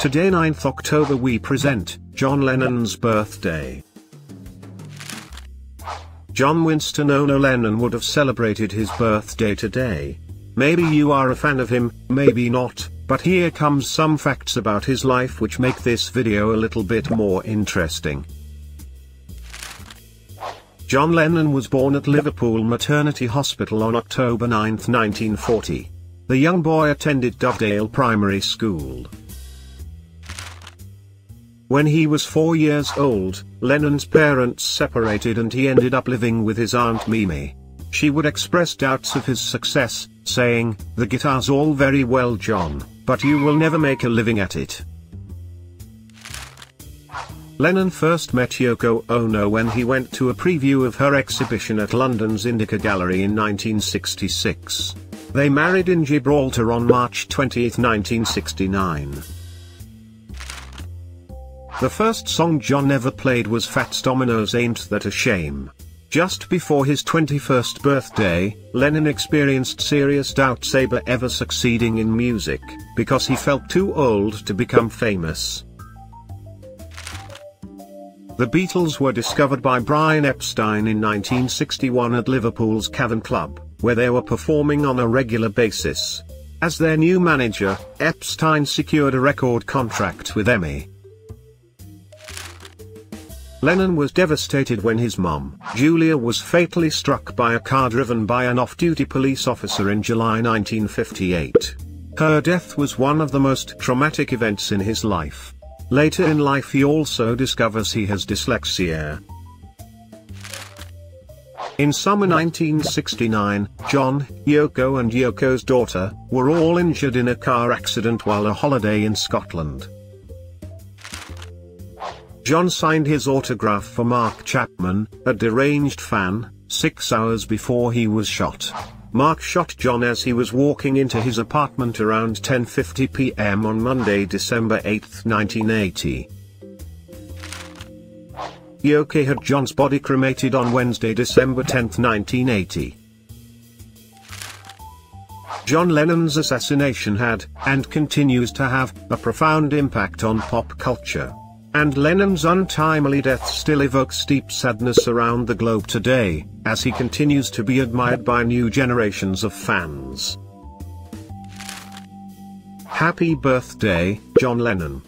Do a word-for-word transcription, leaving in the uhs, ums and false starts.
Today, ninth October, we present John Lennon's birthday. John Winston Ono Lennon would have celebrated his birthday today. Maybe you are a fan of him, maybe not, but here comes some facts about his life which make this video a little bit more interesting. John Lennon was born at Liverpool Maternity Hospital on October ninth, nineteen forty. The young boy attended Dovedale Primary School. When he was four years old, Lennon's parents separated and he ended up living with his aunt Mimi. She would express doubts of his success, saying, "The guitar's all very well, John, but you will never make a living at it." Lennon first met Yoko Ono when he went to a preview of her exhibition at London's Indica Gallery in nineteen sixty-six. They married in Gibraltar on March twentieth, nineteen sixty-nine. The first song John ever played was Fats Domino's "Ain't That a Shame." Just before his twenty-first birthday, Lennon experienced serious doubts about ever succeeding in music, because he felt too old to become famous. The Beatles were discovered by Brian Epstein in nineteen sixty-one at Liverpool's Cavern Club, where they were performing on a regular basis. As their new manager, Epstein secured a record contract with E M I. Lennon was devastated when his mum, Julia, was fatally struck by a car driven by an off-duty police officer in July nineteen fifty-eight. Her death was one of the most traumatic events in his life. Later in life he also discovers he has dyslexia. In summer nineteen sixty-nine, John, Yoko and Yoko's daughter, were all injured in a car accident while on holiday in Scotland. John signed his autograph for Mark Chapman, a deranged fan, six hours before he was shot. Mark shot John as he was walking into his apartment around ten fifty p m on Monday, December eighth, nineteen eighty. Yoko had John's body cremated on Wednesday, December tenth, nineteen eighty. John Lennon's assassination had, and continues to have, a profound impact on pop culture. And Lennon's untimely death still evokes deep sadness around the globe today, as he continues to be admired by new generations of fans. Happy birthday, John Lennon.